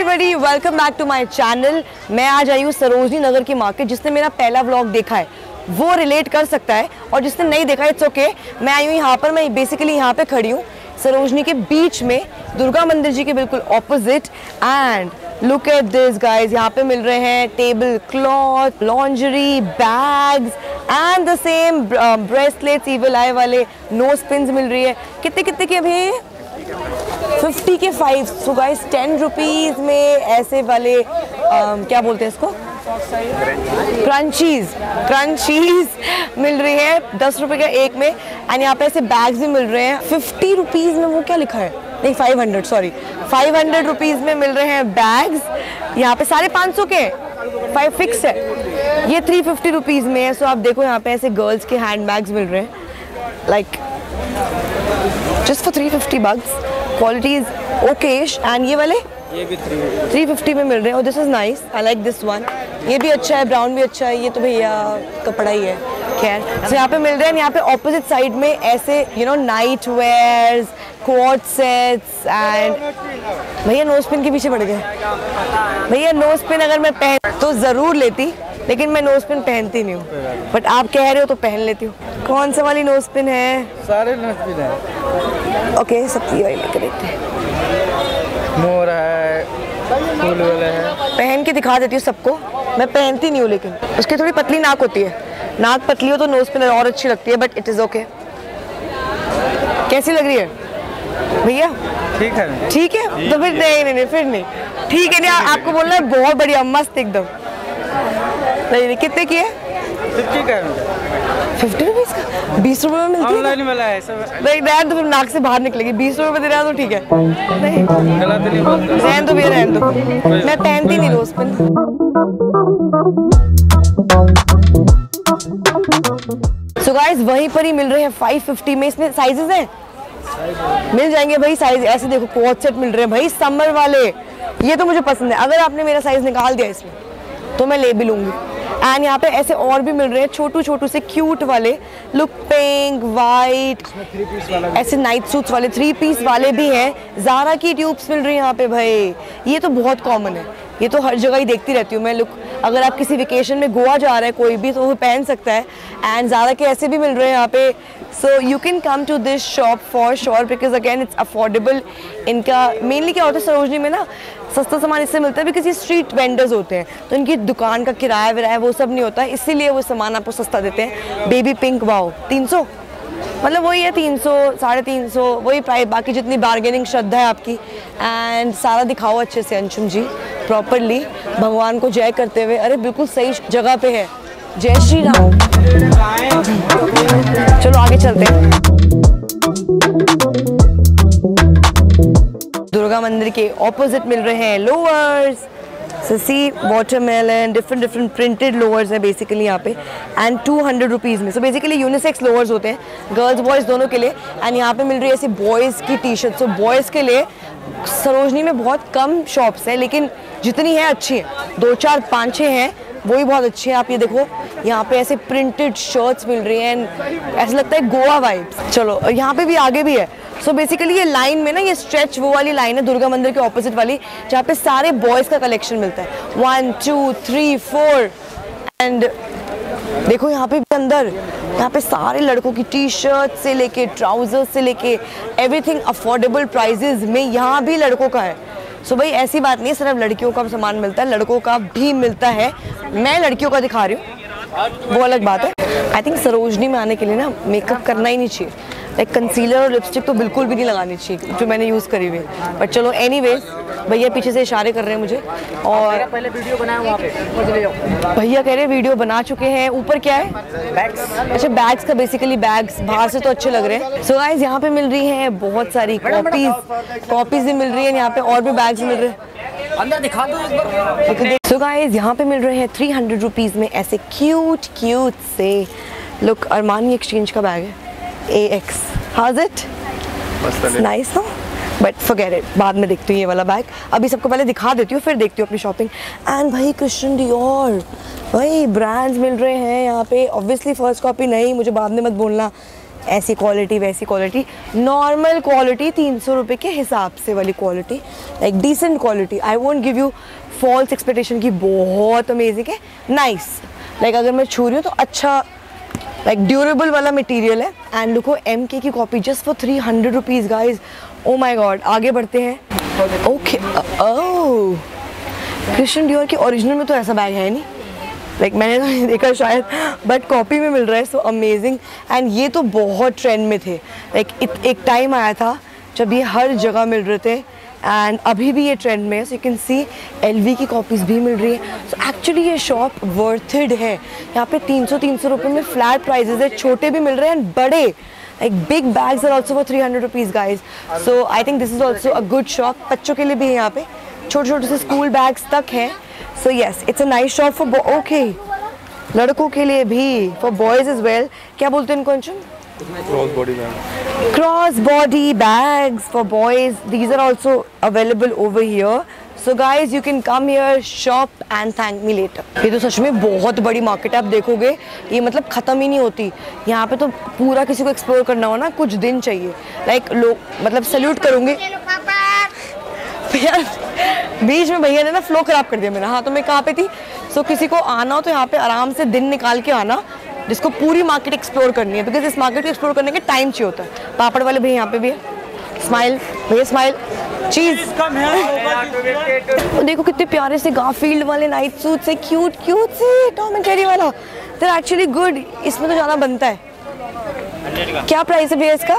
Everybody, welcome back to my channel. मैं आज आई हूँ सरोजनी नगर की मार्केट। जिसने मेरा पहला व्लॉग देखा है वो रिलेट कर सकता है, और जिसने नहीं देखा इट्स ओके। मैं आई हूँ यहाँ पर, मैं बेसिकली यहाँ पे खड़ी हूँ सरोजनी के बीच में, दुर्गा मंदिर जी के बिल्कुल opposite. And look at this guys, यहाँ पे मिल रहे हैं table cloth, lingerie, bags and the same bracelets, evil eye वाले नोज पिन्स मिल रही है। कितने के अभी 50 के 5। सो गाइस 10 रुपीज़ में ऐसे वाले क्या बोलते हैं इसको, क्रंचीज मिल रही है 10 रुपये का एक में। एंड यहाँ पे ऐसे बैग्स भी मिल रहे हैं 50 रुपीज़ में। वो क्या लिखा है, नहीं 500, सॉरी 500 रुपीज़ में मिल रहे हैं बैग्स। यहाँ पे 550 के 5 फिक्स है, ये 350 रुपीज़ में है। सो आप देखो यहाँ पे ऐसे गर्ल्स के हैंड बैग्स मिल रहे हैं like just for 350 bucks. Quality is okayish. And ये वाले ये भी 350 में मिल रहे हैं। और this is nice, I like this one. ये भी अच्छा है, ब्राउन भी अच्छा है। ये तो भैया कपड़ा ही है, खैर। तो यहाँ पे मिल रहे हैं, यहाँ पे ऑपोजिट साइड में ऐसे you know night wears, quad sets and भैया नोज पिन के पीछे पड़ गए। भैया नोज पिन अगर मैं पहन तो ज़रूर लेती, लेकिन मैं नोज पिन पहनती नहीं हूँ, बट आप कह रहे हो तो पहन लेती हूँ। कौन सा वाली नोज पिन है? सारे नोज पिन है। ओके, सबकी वाली लेकर देखते हैं। मोर है, फूल वाला है। पहन के दिखा देती हूँ सबको, मैं पहनती नहीं हूँ। लेकिन उसकी थोड़ी पतली नाक होती है, नाक पतली हो तो नोज पिन और अच्छी लगती है, बट इट इज़ ओके। कैसी लग रही है भैया? ठीक है, ठीक है तो फिर नहीं, फिर नहीं ठीक है। नहीं, आपको बोलना है बहुत बढ़िया, मस्त एकदम। नहीं, कितने की है? 50 का है। 50 रुपीज़ का 20 रुपये में मिलती है। ऑनलाइन मिला है सब। नहीं यार, तो फिर नाक से बाहर निकलेगी। 20 रुपये में दे रहा तो ठीक है। नहीं, रहन दो भैया, रहन दो, मैं पहनती नहीं रोज पिन। सो गाइस वहीं पर ही मिल रहे हैं 550 में। इसमें साइजेस हैं, मिल जाएंगे भाई साइज। ऐसे देखो क्वाड सेट मिल रहे हैं भाई, समर वाले। ये तो मुझे पसंद है, अगर आपने मेरा साइज निकाल दिया इसमें तो मैं ले भी लूँगी। एंड यहाँ पे ऐसे और भी मिल रहे हैं छोटू छोटू से क्यूट वाले, लुक पिंक, वाइट, ऐसे नाइट सूट्स वाले, 3 पीस वाले भी हैं। ज़ारा की ट्यूब्स मिल रही हैं यहाँ पे भाई। ये तो बहुत कॉमन है, ये तो हर जगह ही देखती रहती हूँ मैं। लुक, अगर आप किसी वेकेशन में गोवा जा रहे हैं कोई भी, तो वो पहन सकता है। एंड ज़ारा के ऐसे भी मिल रहे हैं यहाँ पे। So you can come to this shop for sure, because again it's affordable. इनका मेनली क्या होता है सरोजनी में ना, सस्ता सामान इससे मिलता है बिकॉज ये स्ट्रीट वेंडर्स होते हैं, तो इनकी दुकान का किराया विराया वो सब नहीं होता है, इसीलिए वो सामान आपको सस्ता देते हैं। बेबी पिंक वाओ 300, मतलब वही है 300 साढ़े 300 वही प्राइस, बाकी जितनी बार्गेनिंग श्रद्धा है आपकी। एंड सारा दिखाओ अच्छे से अंशुम जी, प्रॉपरली भगवान को जय करते हुए। अरे बिल्कुल सही जगह पे है। जय श्री राम। चलो आगे चलते हैं। दुर्गा मंदिर के ऑपोजिट मिल रहे हैं lowers, see watermelon, different printed lowers हैं बेसिकली यहाँ पे। एंड 200 रुपीज़ में। सो बेसिकली यूनिसेक्स लोअर्स होते हैं, गर्ल्स बॉयज़ दोनों के लिए। एंड यहाँ पे मिल रही है ऐसी बॉयज़ की टी शर्ट। सो बॉयज़ के लिए सरोजनी में बहुत कम शॉप्स हैं, लेकिन जितनी है अच्छी है। 2 4 5 6 हैं, वही बहुत अच्छे हैं। आप ये देखो यहाँ पे ऐसे प्रिंटेड शर्ट्स मिल रही हैं, ऐसा लगता है गोवा वाइब्स। चलो यहाँ पे भी आगे भी है। सो बेसिकली ये लाइन में ना, ये स्ट्रेच वो वाली लाइन है दुर्गा मंदिर के ऑपोजिट वाली, जहाँ पे सारे बॉयज़ का कलेक्शन मिलता है। 1 2 3 4 एंड देखो यहाँ पे भी अंदर, यहाँ पे सारे लड़कों की टी शर्ट से लेके ट्राउजर्स से लेके एवरीथिंग अफोर्डेबल प्राइजेज में। यहाँ भी लड़कों का है। सो भाई ऐसी बात नहीं सिर्फ लड़कियों का सामान मिलता है, लड़कों का भी मिलता है। मैं लड़कियों का दिखा रही हूँ, वो अलग बात है। आई थिंक सरोजनी में आने के लिए ना मेकअप करना ही नहीं चाहिए, लाइक कंसीलर और लिपस्टिक तो बिल्कुल भी नहीं लगानी चाहिए, जो मैंने यूज़ करी हुई है। बट चलो एनीवेज, भैया पीछे से इशारे कर रहे हैं मुझे, और पहले वीडियो बनाया वहाँ पे भैया कह रहे हैं वीडियो बना चुके हैं। ऊपर क्या है, बैग्स। अच्छा बैग्स का, बेसिकली बैग्स बाहर से तो अच्छे लग रहे हैं। सो गाइस यहाँ पे मिल रही हैं बहुत सारी कॉपीज भी मिल रही है यहाँ पे, और भी बैग्स मिल रहे हैं। अंदर दिखा दो एक बार। सो गाइस यहाँ पे मिल रहे हैं 300 रुपीज़ में ऐसे क्यूट से। लुक, अरमानी एक्सचेंज का बैग है, AX। How's it? Nice no? But forget it. बाद में देखती हूँ ये वाला बैग। अभी सबको पहले दिखा देती हूँ, फिर देखती हूँ अपनी शॉपिंग। एंड भाई क्रिश्चियन डायर, भाई ब्रांड्स मिल रहे हैं यहाँ पे। ऑब्वियसली फर्स्ट कॉपी नहीं, मुझे बाद में मत बोलना ऐसी क्वालिटी वैसी क्वालिटी, नॉर्मल क्वालिटी 300 रुपये के हिसाब से वाली quality, like decent quality. I won't give you false expectation कि बहुत अमेजिंग है, नाइस लाइक अगर मैं छू रही हूँ तो अच्छा लाइक ड्यूरेबल वाला मटेरियल है। एंड देखो एमके की copy just for 300 rupees guys, oh my God. आगे बढ़ते हैं। ओके, क्रिश्चियन डायर के ओरिजिनल में तो ऐसा बैग है नहीं, लाइक मैंने तो नहीं देखा शायद, बट कॉपी में मिल रहा है, सो अमेजिंग। एंड ये तो बहुत ट्रेंड में थे, लाइक एक टाइम आया था जब ये हर जगह मिल रहे थे एंड अभी भी ये ट्रेंड में है। So you can see LV की कॉपीज़ भी मिल रही है। सो एक्चुअली ये शॉप वर्थड है। यहाँ पे 300 रुपये में फ्लैट प्राइजेज है, छोटे भी मिल रहे हैं एंड बड़े, like big bags are also for 300 rupees guys. So I think this is also a good shop, बच्चों के लिए भी है। यहाँ पे छोटे छोटे से स्कूल बैग्स तक हैं। So yes, it's a nice shop for okay, लड़कों के लिए भी, फॉर बॉयज इज वेल। क्या बोलते हैं इनको Anshum? Cross body bags for boys, these are also available over here. So guys you can come here, shop and thank me later. ये तो सच में बहुत बड़ी मार्केट है, आप देखोगे ये मतलब ख़त्म ही नहीं होती। यहाँ पे तो पूरा किसी को एक्सप्लोर करना हो ना, कुछ दिन चाहिए। लाइक लोग मतलब सैल्यूट करूँगे। बीच में भैया ने ना फ्लो खराब कर दिया मेरा। हाँ तो मैं कहाँ पे थी? सो किसी को आना हो तो यहाँ पे आराम से दिन निकाल के आना, जिसको पूरी मार्केट एक्सप्लोर करनी है, बिकॉज इस मार्केट को एक्सप्लोर करने के टाइम चाहिए होता है। पापड़ वाले भैया यहाँ पे भी है। स्माइल भैया, स्माइल चीज। देखो कितने प्यारे से गारफील्ड वाले नाइट सूट से, क्यूट क्यूट से टॉम एंड जेरी वाला, दे आर एक्चुअली गुड। इसमें तो जाना बनता है। क्या प्राइस है भैया इसका?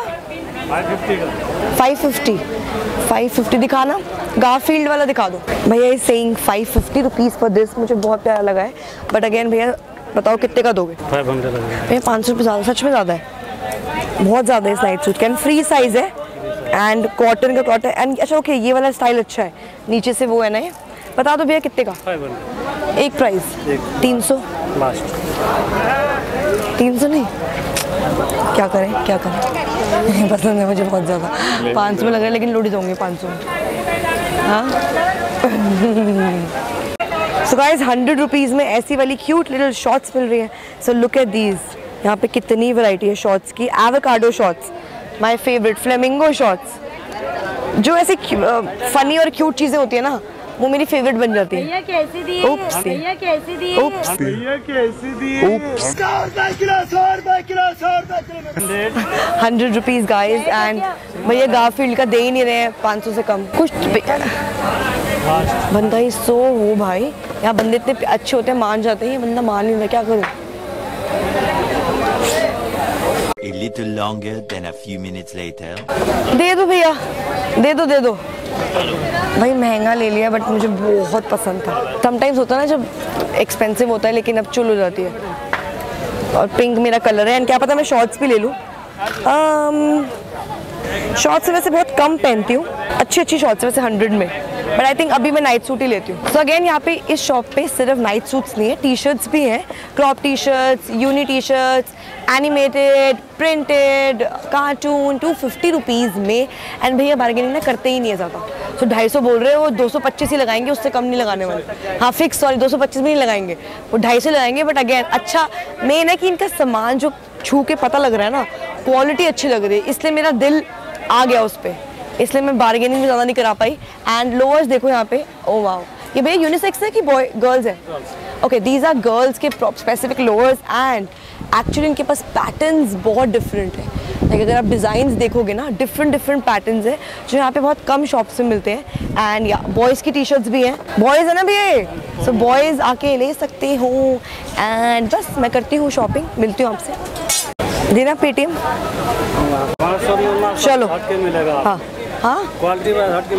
550 दिखाना, गारफील्ड वाला दिखा दो भैया। Is saying 550 rupees for this. मुझे बहुत प्यारा लगा है, बट अगेन भैया बताओ कितने का दोगे? 500 रुपये ज़्यादा, सच में ज़्यादा है, बहुत ज़्यादा है इस नाइट सूट का। एंड फ्री साइज़ है एंड कॉटन का कॉटन। एंड अच्छा ओके, ये वाला स्टाइल अच्छा है, नीचे से वो है ना। ये बता दो भैया कितने का? 500 एक प्राइस, 300 लास्ट। 300 नहीं, क्या करें क्या करें, पसंद है मुझे बहुत ज़्यादा। 500 में लग रहा है, लेकिन लूट जाऊँगी 500 में। हाँ सो गाइज 100 रुपीज़ में ऐसी वाली क्यूट लिटिल शॉर्ट्स मिल रही है। सो लुक एट दीज, यहाँ पे कितनी वैरायटी है शॉर्ट्स की। Avocado shorts my favourite, flamingo shorts, जो ऐसे फनी और क्यूट चीज़ें होती है ना, वो मेरी फेवरेट बन जाती है। Oops 100 rupees guys. एंड भैया गारफील्ड का दे ही नहीं रहे हैं 500 से कम कुछ। बंदा ही सो हो भाई, यहाँ बंदे इतने अच्छे होते हैं, मान जाते हैं। बंदा मान नहीं रहा, क्या करूँ? दे दो भैया, दे दो दे दो भाई। महंगा ले लिया बट मुझे बहुत पसंद था। समटाइम्स होता है ना जब एक्सपेंसिव होता है, लेकिन अब चुल हो जाती है। और पिंक मेरा कलर है एंड क्या पता मैं शॉर्ट्स भी ले लूँ। शॉर्ट्स वैसे बहुत कम पहनती हूँ, अच्छी अच्छी शॉर्ट्स वैसे 100 में, बट आई थिंक अभी मैं नाइट सूट ही लेती हूँ। सो अगेन यहाँ पे इस शॉप पे सिर्फ नाइट सूट्स नहीं है, टी शर्ट्स भी हैं, crop T shirts, uni T shirts, animated, printed, cartoon, 250 rupees में। एंड भैया बार्गेनिंग ना करते ही नहीं है ज़्यादा। सो 250 बोल रहे हैं वो, 225 ही लगाएंगे, उससे कम नहीं लगाने वाले। हाँ फिक्स, सॉरी 225 भी नहीं लगाएंगे, वो 250 लगाएंगे। बट अगेन अच्छा मेन है कि इनका सामान जो छू के पता लग रहा है ना, क्वालिटी अच्छी लग रही है, इसलिए मेरा दिल आ गया उस पर, इसलिए मैं बार्गेनिंग भी ज़्यादा नहीं करा पाई। एंड लोअर्स देखो यहाँ पे, ओ वाओ। ये भैया यूनिसेक्स है कि बॉय गर्ल्स है? ओके दीज आर गर्ल्स के स्पेसिफिक लोअर्स। एंड एक्चुअली इनके पास पैटर्न्स बहुत डिफरेंट है, लाइक अगर आप डिज़ाइंस देखोगे ना, डिफरेंट डिफरेंट पैटर्न्स है जो यहाँ पे बहुत कम शॉप्स में मिलते हैं। एंड या बॉयज़ की टी शर्ट्स भी हैं, बॉयज़ है ना भैया, सो बॉयज़ आके ले सकते हो। एंड बस मैं करती हूँ शॉपिंग, मिलती हूँ आपसे। देना पेटीएम, चलो हाँ हाँ क्वालिटी,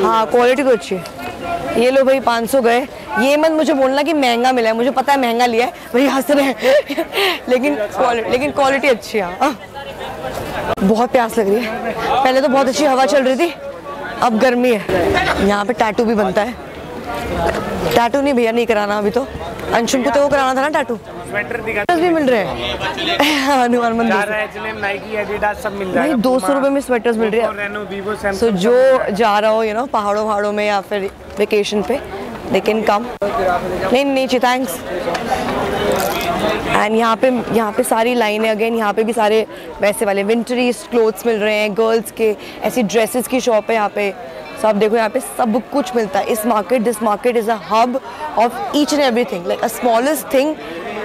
हाँ क्वालिटी तो अच्छी है। ये लो भाई 500 गए। ये मत मुझे बोलना कि महंगा मिला है, मुझे पता है महंगा लिया है भाई, हंस रहे हैं। लेकिन क्वालिटी अच्छी है। बहुत प्यास लग रही है, पहले तो बहुत अच्छी हवा चल रही थी, अब गर्मी है। यहाँ पे टैटू भी बनता है। टैटू नहीं भैया नहीं कराना अभी तो, अंशुम को तो वो कराना था ना टैटू। स्वेटर भी मिल रहे हैं हनुमान मंदिर भाई, 200 रुपये में स्वेटर्स मिल रहे हैं। सो जो जा रहा हो यू नो पहाड़ों वहाड़ों में या फिर वेकेशन पे, लेकिन कम नहीं चाहिए। थैंक्स एंड यहाँ पे सारी लाइनें अगेन, यहाँ पे भी सारे वैसे वाले विंटरी क्लोथ्स मिल रहे हैं, गर्ल्स के ऐसी ड्रेसेस की शॉप है यहाँ पे। सो आप देखो यहाँ पे सब कुछ मिलता है। इस market, this market is a hub of each and every thing, like a smallest thing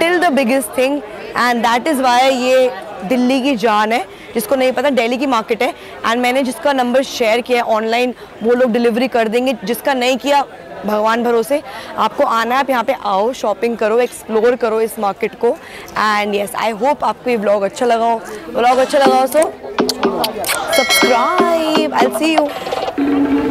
till the biggest thing, and that is why ये दिल्ली की जान है। जिसको नहीं पता, दिल्ली की मार्केट है। एंड मैंने जिसका नंबर शेयर किया है ऑनलाइन, वो लोग डिलीवरी कर देंगे। जिसका नहीं किया, भगवान भरोसे, आपको आना है, आप यहाँ पे आओ, शॉपिंग करो, एक्सप्लोर करो इस मार्केट को। एंड यस, आई होप आपको ये व्लॉग अच्छा लगा हो। So subscribe, I will see you.